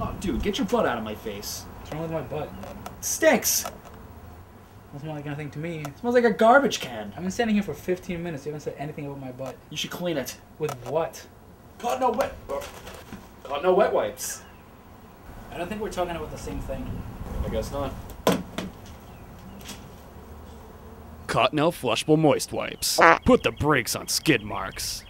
Oh, dude, get your butt out of my face. What's wrong with my butt? Stinks! Doesn't smell like anything to me. It smells like a garbage can. I've been standing here for 15 minutes. You haven't said anything about my butt. You should clean it. With what? Cottonelle wet wipes. I don't think we're talking about the same thing. I guess not. Cottonelle flushable moist wipes. Put the brakes on skid marks.